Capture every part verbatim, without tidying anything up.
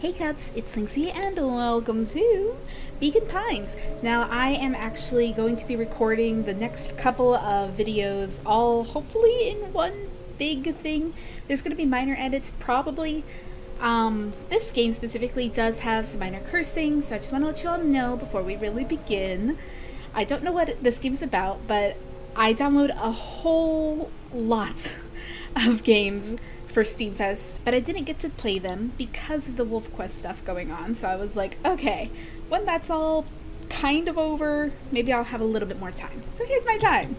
Hey Cubs, it's Linksy and welcome to Beacon Pines. Now I am actually going to be recording the next couple of videos all hopefully in one big thing. There's going to be minor edits probably. Um, this game specifically does have some minor cursing, so I just want to let you all know before we really begin. I don't know what this game's about, but I download a whole lot of games for Steamfest, but I didn't get to play them because of the Wolf Quest stuff going on, so I was like, okay, when that's all kind of over, maybe I'll have a little bit more time. So here's my time.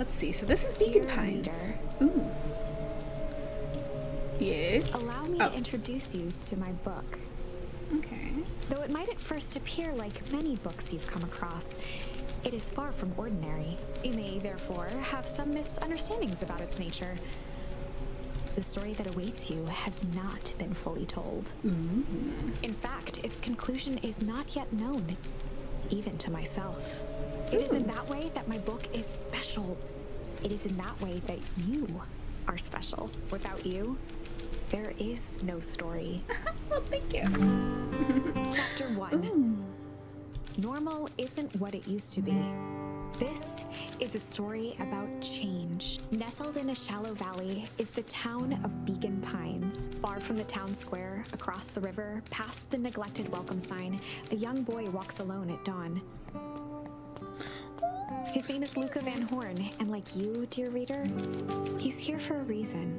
Let's see, so this is Beacon Pines. Ooh. Yes? Allow me oh. to introduce you to my book. Okay. Though it might at first appear like many books you've come across, it is far from ordinary. You may, therefore, have some misunderstandings about its nature. The story that awaits you has not been fully told. Mm-hmm. In fact, its conclusion is not yet known, even to myself. Ooh. It is in that way that my book is special. It is in that way that you are special. Without you, there is no story. Well, thank you. Chapter one. Ooh. Normal isn't what it used to be. This is a story about change. Nestled in a shallow valley is the town of Beacon Pines. Far from the town square, across the river, past the neglected welcome sign, a young boy walks alone at dawn. His name is Luca Van Horn, and like you, dear reader, he's here for a reason.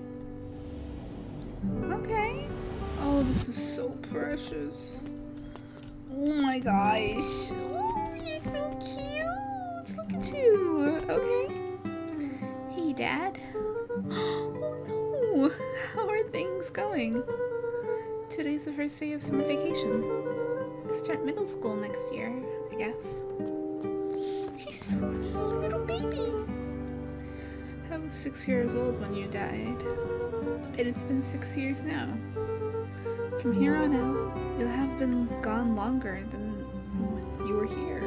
Okay. Oh, this is so precious. Oh my gosh. Oh, you're so cute. Too. Okay. Hey, Dad. Oh no! How are things going? Today's the first day of summer vacation. I start middle school next year, I guess. He's a little baby. I was six years old when you died, and it's been six years now. From here on out, you'll have been gone longer than when you were here.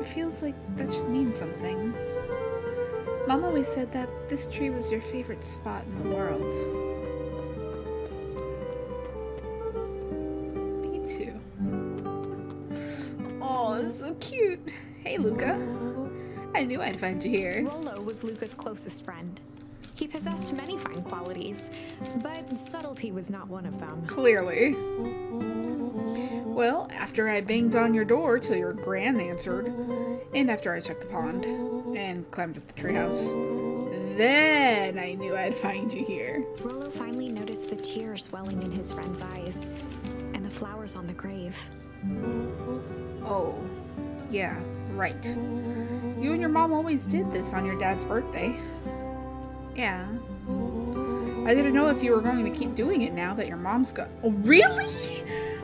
It feels like that should mean something. Mom always said that this tree was your favorite spot in the world. Me too. Aw, this is so cute. Hey, Luca. I knew I'd find you here. Rolo was Luca's closest friend. He possessed many fine qualities, but subtlety was not one of them. Clearly. Well, after I banged on your door till your gran answered, and after I checked the pond, and climbed up the treehouse, then I knew I'd find you here. Rolo finally noticed the tears swelling in his friend's eyes, and the flowers on the grave. Oh, yeah, right. You and your mom always did this on your dad's birthday. Yeah. I didn't know if you were going to keep doing it now that your mom's gone. Oh, really?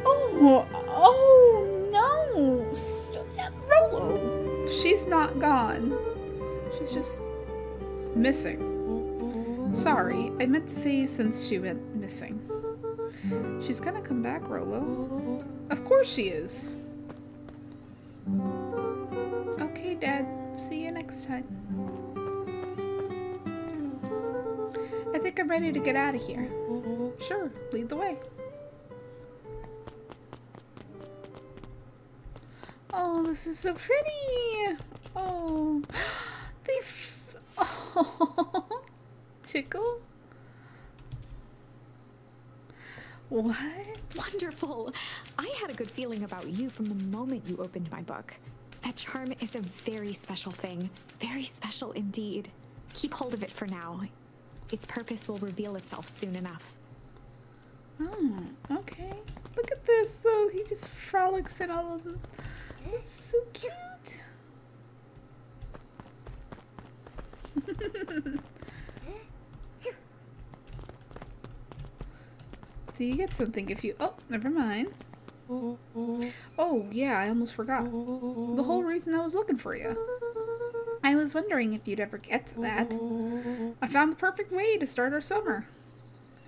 Oh, oh no, Rolo. She's not gone. She's just missing. Sorry, I meant to say since she went missing. She's gonna come back, Rolo. Of course she is. Okay, Dad. See you next time. I think I'm ready to get out of here. Sure, lead the way. Oh, this is so pretty! Oh, they f oh, tickle? What? Wonderful! I had a good feeling about you from the moment you opened my book. That charm is a very special thing. Very special indeed. Keep hold of it for now. Its purpose will reveal itself soon enough. Oh, okay. Look at this, though. He just frolics in all of them. That's so cute. Do you get something if you... Oh, never mind. Oh, yeah, I almost forgot. The whole reason I was looking for you. I was wondering if you'd ever get to that. I found the perfect way to start our summer.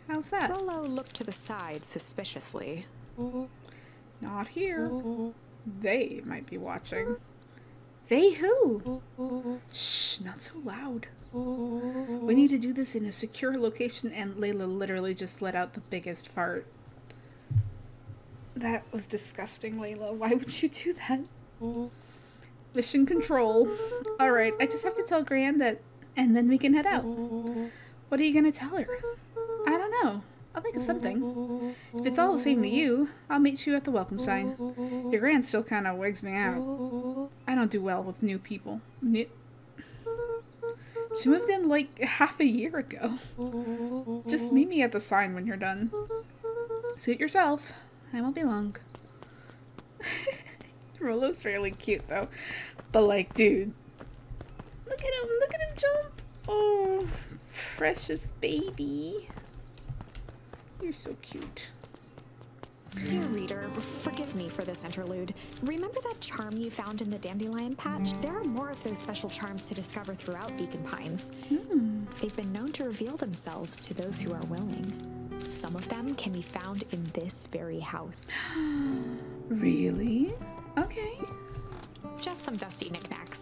How's that? Rolo looked to the side suspiciously. Not here. They might be watching. They who? Shh, not so loud. We need to do this in a secure location, and Layla literally just let out the biggest fart. That was disgusting, Layla. Why would you do that? Mission control. Alright, I just have to tell Gran that, and then we can head out. What are you going to tell her? I don't know. I'll think of something. If it's all the same to you, I'll meet you at the welcome sign. Your Gran still kind of wigs me out. I don't do well with new people. She moved in like half a year ago. Just meet me at the sign when you're done. Suit yourself. I won't be long. Rolo's really cute though. But like, dude. Look at him. Look at him jump. Oh, precious baby. You're so cute. Dear reader, forgive me for this interlude. Remember that charm you found in the dandelion patch? There are more of those special charms to discover throughout Beacon Pines. Mm. They've been known to reveal themselves to those who are willing. Some of them can be found in this very house. Really? Okay. Just some dusty knickknacks.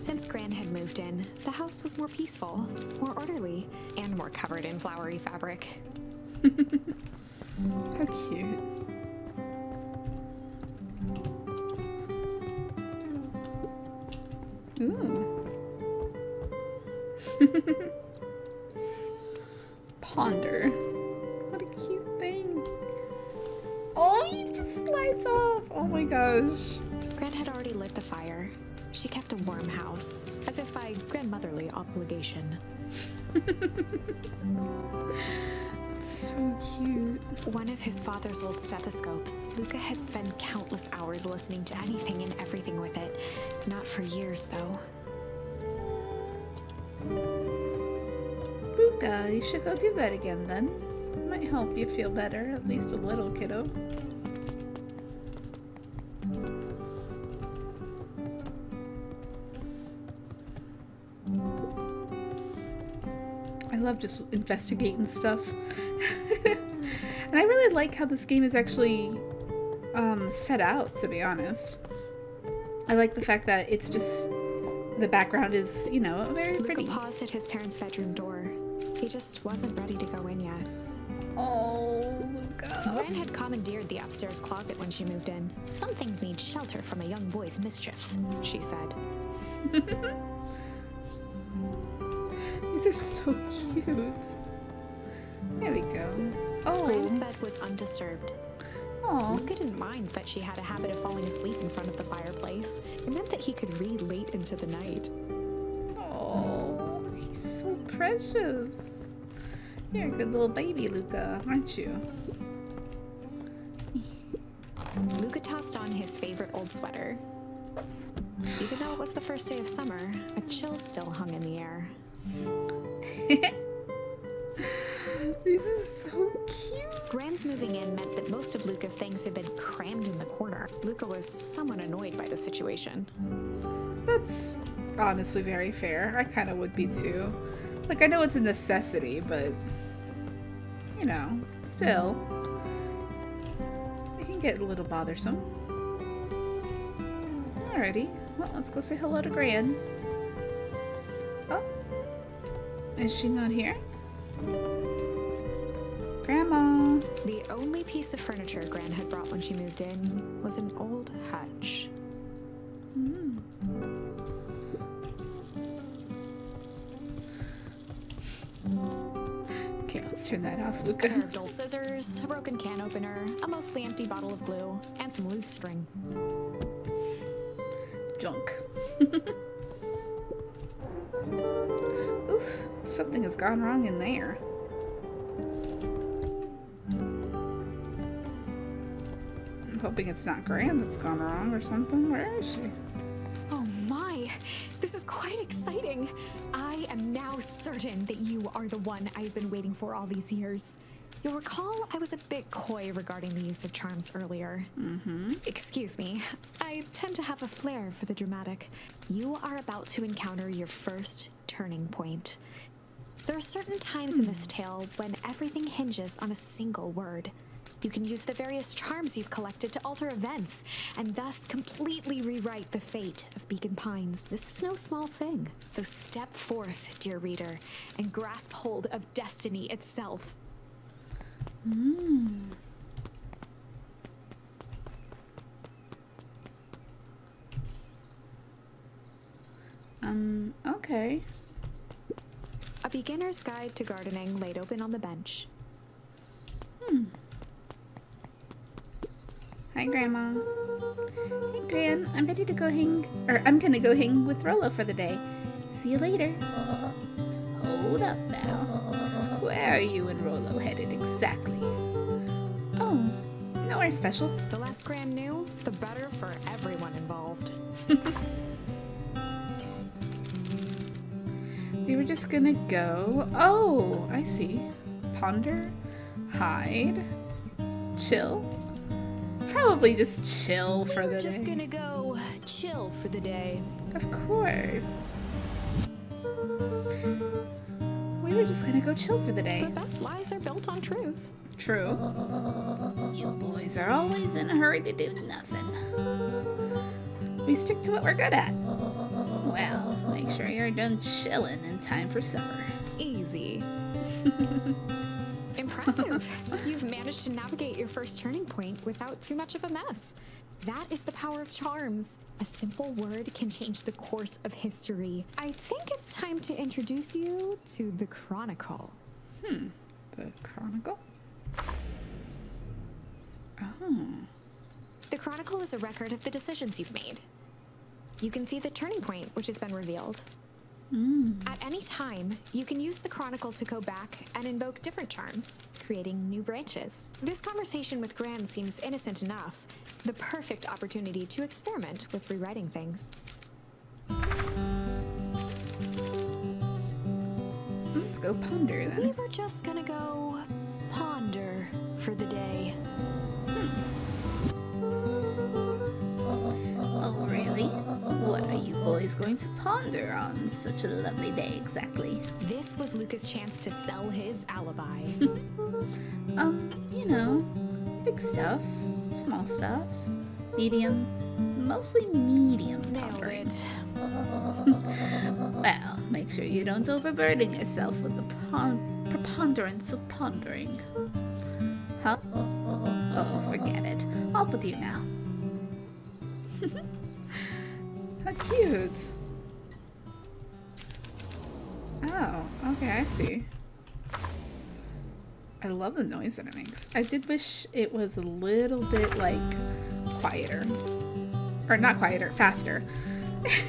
Since Gran had moved in, the house was more peaceful, more orderly, and more covered in flowery fabric. How cute. Ooh. Ponder. What a cute thing. Oh, he just slides off. Oh my gosh. Gran had already lit the fire. She kept a warm house, as if by grandmotherly obligation. That's so cute. One of his father's old stethoscopes, Luca had spent countless hours listening to anything and everything with it. Not for years, though. Luca, you should go do that again, then. It might help you feel better, at least a little, kiddo. I love just investigating stuff. And I really like how this game is actually um, set out, to be honest. I like the fact that it's just, the background is, you know, very pretty. Luca paused at his parents' bedroom door. He just wasn't ready to go in yet. Oh, Luca. Wren had commandeered the upstairs closet when she moved in. Some things need shelter from a young boy's mischief, she said. These are so cute. There we go. Oh. Gran's bed was undisturbed. Aww. Luca didn't mind that she had a habit of falling asleep in front of the fireplace. It meant that he could read late into the night. Oh, he's so precious. You're a good little baby, Luca, aren't you? Luca tossed on his favorite old sweater. Even though it was the first day of summer, a chill still hung in the air. This is so cute. Gran's moving in meant that most of Luca's things had been crammed in the corner. Luca was somewhat annoyed by the situation. That's honestly very fair. I kind of would be too. Like, I know it's a necessity, but you know, still, it can get a little bothersome. Alrighty, well, let's go say hello to Gran. Oh, is she not here? Grandma! The only piece of furniture Gran had brought when she moved in was an old hutch. Mm. Okay, let's turn that off, Luca. There are dull scissors, a broken can opener, a mostly empty bottle of glue, and some loose string. Junk. Oof, something has gone wrong in there. I'm hoping it's not Gran that's gone wrong or something. Where is she? Oh my, this is quite exciting. I am now certain that you are the one I've been waiting for all these years. You'll recall I was a bit coy regarding the use of charms earlier. Mm-hmm. Excuse me, I tend to have a flair for the dramatic. You are about to encounter your first turning point. There are certain times mm. in this tale when everything hinges on a single word. You can use the various charms you've collected to alter events, and thus completely rewrite the fate of Beacon Pines. This is no small thing. So step forth, dear reader, and grasp hold of destiny itself. Mm. Um, okay. A beginner's guide to gardening laid open on the bench. Hmm. Hi, Grandma. Hey, Gran. I'm ready to go hang, or I'm gonna go hang with Rolo for the day. See you later. Uh, hold up now. Where are you and Rolo headed exactly? Oh, nowhere special. The less Gran knew, the better for everyone involved. We were just gonna go. Oh, I see. Ponder, hide, chill. Probably just chill for the day. Just gonna go chill for the day. Of course. We were just gonna go chill for the day. The best lies are built on truth. True. You boys are always in a hurry to do nothing. We stick to what we're good at. Well, make sure you're done chilling in time for supper. Easy. Impressive. You've managed to navigate your first turning point without too much of a mess. That is the power of charms. A simple word can change the course of history. I think it's time to introduce you to the Chronicle. Hmm. The Chronicle? Oh. The Chronicle is a record of the decisions you've made. You can see the turning point, which has been revealed. Mm. At any time, you can use the Chronicle to go back and invoke different charms, creating new branches. This conversation with Gran seems innocent enough, the perfect opportunity to experiment with rewriting things. Let's go ponder then. We were just gonna go ponder for the day. Hmm. Oh, really? What are you boys going to ponder on such a lovely day exactly? This was Luca's chance to sell his alibi. um, you know, big stuff, small stuff, medium, mostly medium pondering. Nailed it. Well, make sure you don't overburden yourself with the pon preponderance of pondering. Huh? Oh, forget it. Off with you now. How cute! Oh, okay, I see. I love the noise that it makes. I did wish it was a little bit, like, quieter. Or not quieter, faster.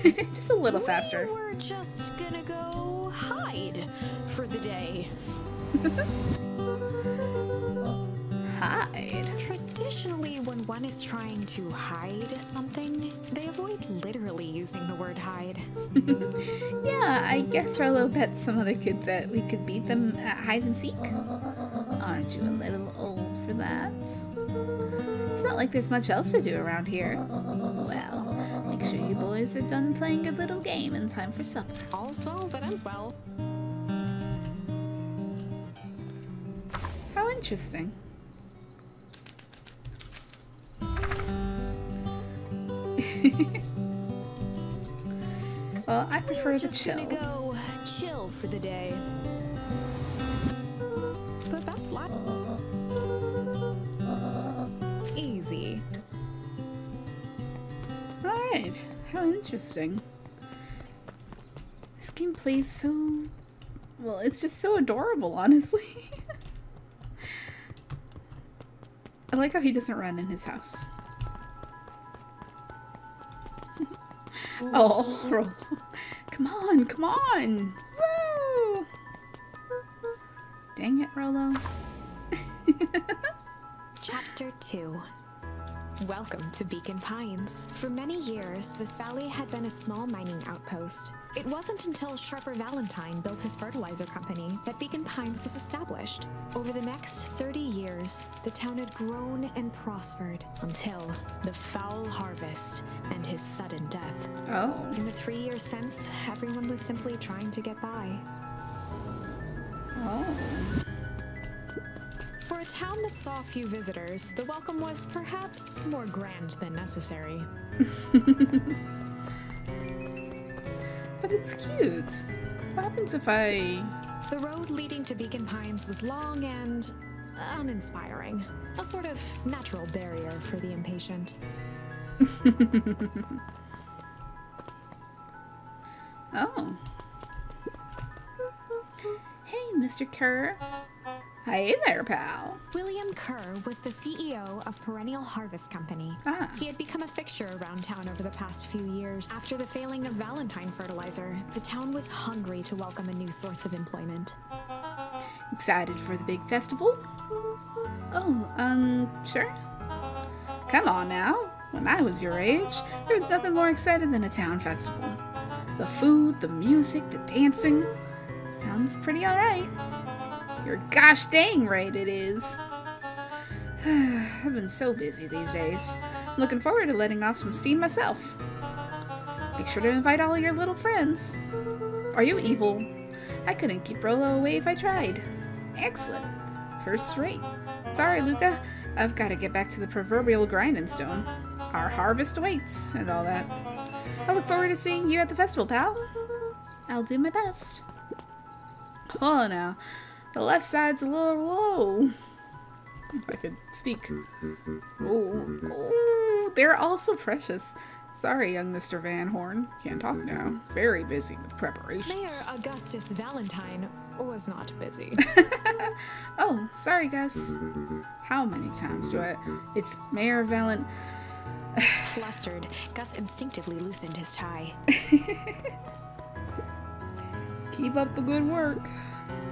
Just a little faster. We were just gonna go hide for the day. Hide? Traditionally, when one is trying to hide something, they avoid literally using the word hide. Yeah, I guess Rolo bet some other kid that we could beat them at hide and seek. Aren't you a little old for that? It's not like there's much else to do around here. Well, make sure you boys are done playing your little game in time for supper. All's well that ends well. How interesting. Well, I prefer to chill. We're just gonna go chill for the day. But that's life. Easy. Alright, how interesting. This game plays so... well, it's just so adorable, honestly. I like how he doesn't run in his house. Oh, Rolo. Come on, come on! Woo! Dang it, Rolo. Chapter two. Welcome to Beacon Pines. For many years, this valley had been a small mining outpost. It wasn't until Sharper Valentine built his fertilizer company that Beacon Pines was established. Over the next thirty years, the town had grown and prospered until the foul harvest and his sudden death. Oh. In the three years since, everyone was simply trying to get by. Oh. For a town that saw few visitors, the welcome was perhaps more grand than necessary. But it's cute. What happens if I... The road leading to Beacon Pines was long and uninspiring. A sort of natural barrier for the impatient. Oh. Hey, Mister Kerr. Hey there, pal. William Kerr was the C E O of Perennial Harvest Company. Ah. He had become a fixture around town over the past few years. After the failing of Valentine fertilizer, the town was hungry to welcome a new source of employment. Excited for the big festival? Oh, um, sure. Come on now. When I was your age, there was nothing more exciting than a town festival. The food, the music, the dancing. Sounds pretty alright. You're gosh dang right it is. I've been so busy these days. I'm looking forward to letting off some steam myself. Be sure to invite all your little friends. Are you evil? I couldn't keep Rolo away if I tried. Excellent. First rate. Sorry, Luca. I've got to get back to the proverbial grinding stone. Our harvest awaits and all that. I look forward to seeing you at the festival, pal. I'll do my best. Oh, now. The left side's a little low. If I could speak. Oh, oh, they're all so precious. Sorry, young Mister Van Horn. Can't talk now. Very busy with preparations. Mayor Augustus Valentine was not busy. Oh, sorry, guys. How many times do I... It's Mayor Valent... Flustered, Gus instinctively loosened his tie. Keep up the good work.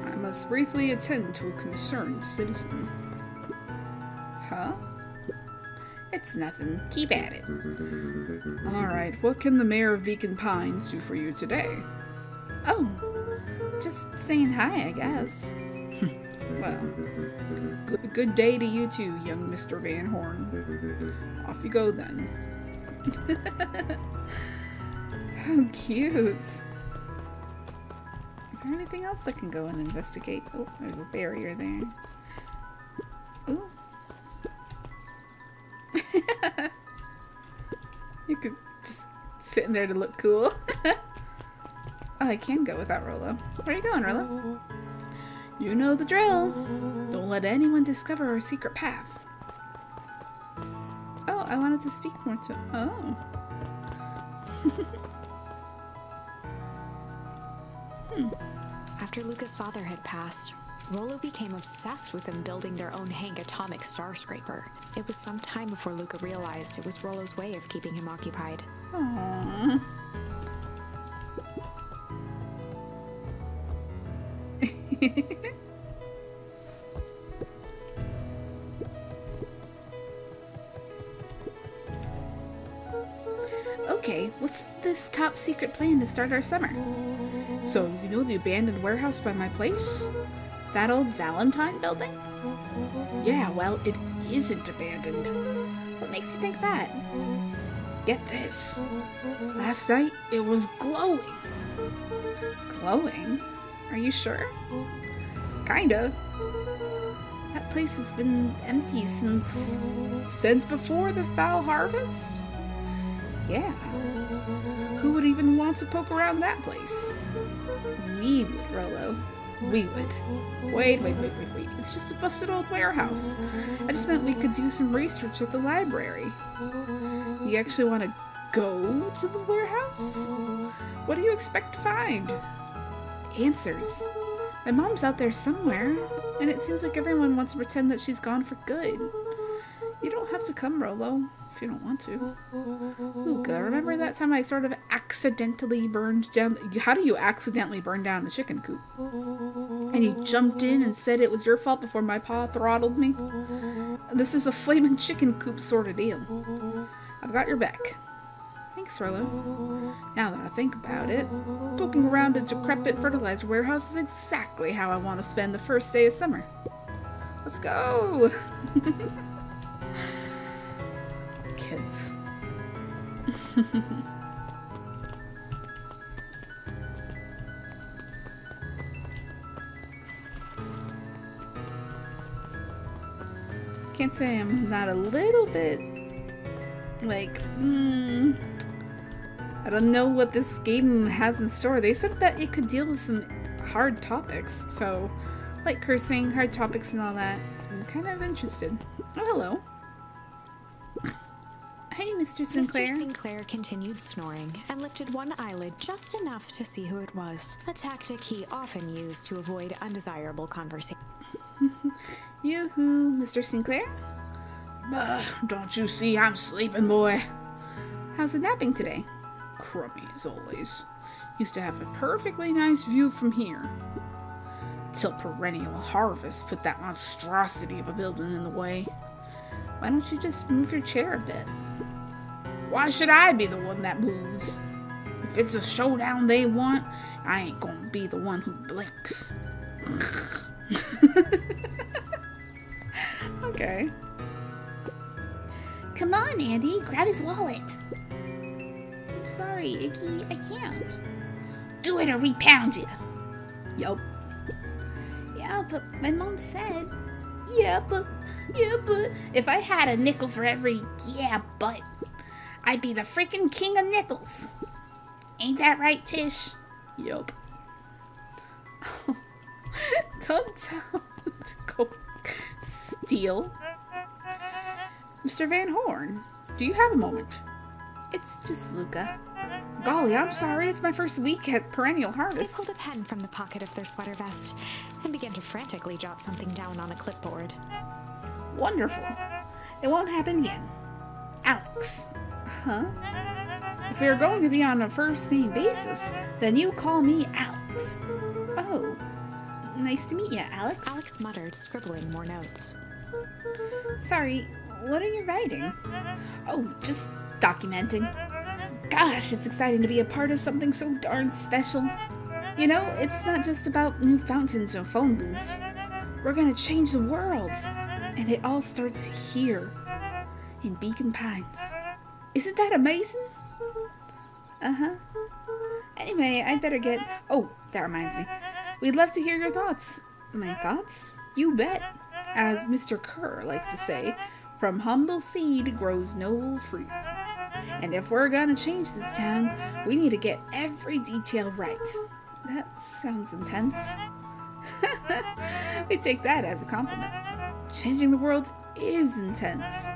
I must briefly attend to a concerned citizen. Huh? It's nothing. Keep at it. Alright, what can the mayor of Beacon Pines do for you today? Oh, just saying hi, I guess. Well, good, good day to you too, young Mister Van Horn. Off you go then. How cute. Is there anything else I can go and investigate? Oh, there's a barrier there. Ooh. You could just sit in there to look cool. Oh, I can go without Rolo. Where are you going, Rolo? You know the drill. Don't let anyone discover our secret path. Oh, I wanted to speak more to... Oh. Hmm. After Luca's father had passed, Rolo became obsessed with them building their own Hank Atomic Starscraper. It was some time before Luca realized it was Rolo's way of keeping him occupied. Aww. Okay, what's this top secret plan to start our summer? So, you know the abandoned warehouse by my place? That old Valentine building? Yeah, well, it isn't abandoned. What makes you think that? Get this. Last night, it was glowing. Glowing? Are you sure? Kinda. That place has been empty since... Since before the foul harvest? Yeah. Who would even want to poke around that place? We would, Rolo. We would. Wait, wait, wait, wait, wait. It's just a busted old warehouse. I just meant we could do some research at the library. You actually want to go to the warehouse? What do you expect to find? Answers. My mom's out there somewhere, and it seems like everyone wants to pretend that she's gone for good. You don't have to come, Rolo, if you don't want to. Luca, remember that time I sort of accidentally burned down... How do you accidentally burn down the chicken coop? And you jumped in and said it was your fault before my pa throttled me? This is a flaming chicken coop sort of deal. I've got your back. Thanks, Rolo. Now that I think about it, poking around a decrepit fertilizer warehouse is exactly how I want to spend the first day of summer. Let's go! Kids. can't say I'm not a little bit like, hmm, I don't know what this game has in store. They said that it could deal with some hard topics, so like cursing, hard topics and all that. I'm kind of interested. Oh, hello. Hey, Mister Sinclair. Mister Sinclair continued snoring and lifted one eyelid just enough to see who it was, a tactic he often used to avoid undesirable conversation. Yoo-hoo, Mister Sinclair. Bah, don't you see I'm sleeping, boy? How's the napping today? Crummy as always. Used to have a perfectly nice view from here. Till Perennial Harvest put that monstrosity of a building in the way. Why don't you just move your chair a bit? Why should I be the one that moves? If it's a showdown they want, I ain't gonna be the one who blinks. Okay. Come on, Andy, grab his wallet. I'm sorry, Icky, I can't. Do it or we pound you. Yup. Yeah, but my mom said. Yeah, but, yeah, but. If I had a nickel for every yeah, but, I'd be the freaking king of nickels. Ain't that right, Tish? Yup. Tom Tom to go steal. Mister Van Horn, do you have a moment? It's just Luca. Golly, I'm sorry, it's my first week at Perennial Harvest. They pulled a pen from the pocket of their sweater vest and began to frantically jot something down on a clipboard. Wonderful. It won't happen again. Alex. Huh? If you're going to be on a first-name basis, then you call me Alex. Oh. Nice to meet you, Alex. Alex muttered, scribbling more notes. Sorry, what are you writing? Oh, just documenting. Gosh, it's exciting to be a part of something so darn special. You know, it's not just about new fountains or phone booths. We're gonna change the world. And it all starts here, in Beacon Pines. Isn't that amazing? Uh-huh. Anyway, I'd better get... Oh, that reminds me. We'd love to hear your thoughts. My thoughts? You bet. As Mister Kerr likes to say, from humble seed grows noble fruit. And if we're gonna change this town, we need to get every detail right. That sounds intense. We take that as a compliment. Changing the world is intense.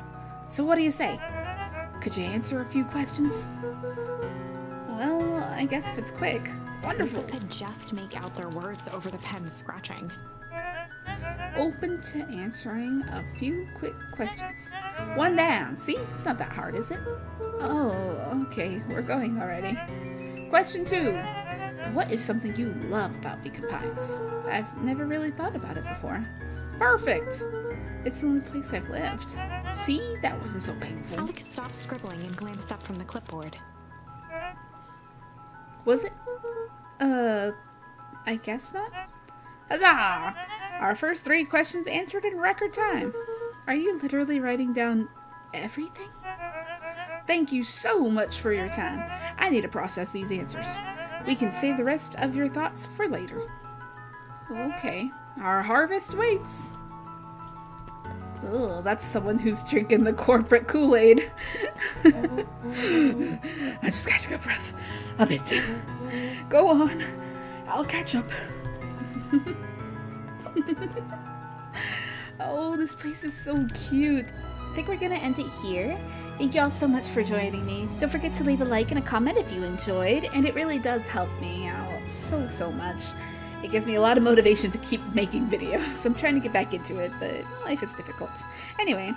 So what do you say? Could you answer a few questions? Well, I guess if it's quick. Wonderful. People could just make out their words over the pen scratching. Open to answering a few quick questions. One down. See? It's not that hard, is it? Oh, okay. We're going already. Question two. What is something you love about Beacon Pines? I've never really thought about it before. Perfect! It's the only place I've lived. See? That wasn't so painful. Alex stopped scribbling and glanced up from the clipboard. Was it? Uh, I guess not? Huzzah! Our first three questions answered in record time. Are you literally writing down everything? Thank you so much for your time. I need to process these answers. We can save the rest of your thoughts for later. Okay. Our harvest waits. Ugh, that's someone who's drinking the corporate Kool-Aid. I just got to go breath a bit. Go on. I'll catch up. Oh, this place is so cute. I think we're gonna end it here. Thank you all so much for joining me. Don't forget to leave a like and a comment if you enjoyed, and it really does help me out so so much. It gives me a lot of motivation to keep making videos. I'm trying to get back into it, but life is difficult. Anyway,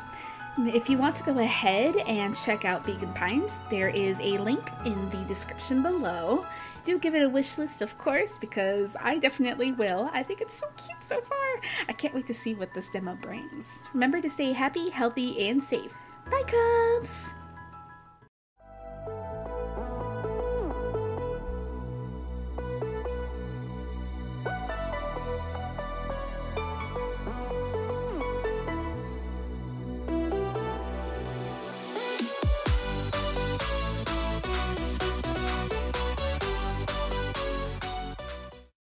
if you want to go ahead and check out Beacon Pines, there is a link in the description below. Do give it a wish list, of course, because I definitely will. I think it's so cute so far. I can't wait to see what this demo brings. Remember to stay happy, healthy, and safe. Bye, Cubs!